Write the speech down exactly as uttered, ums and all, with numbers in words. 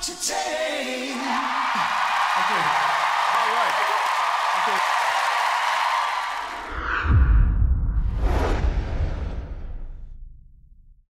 to take. Thank you.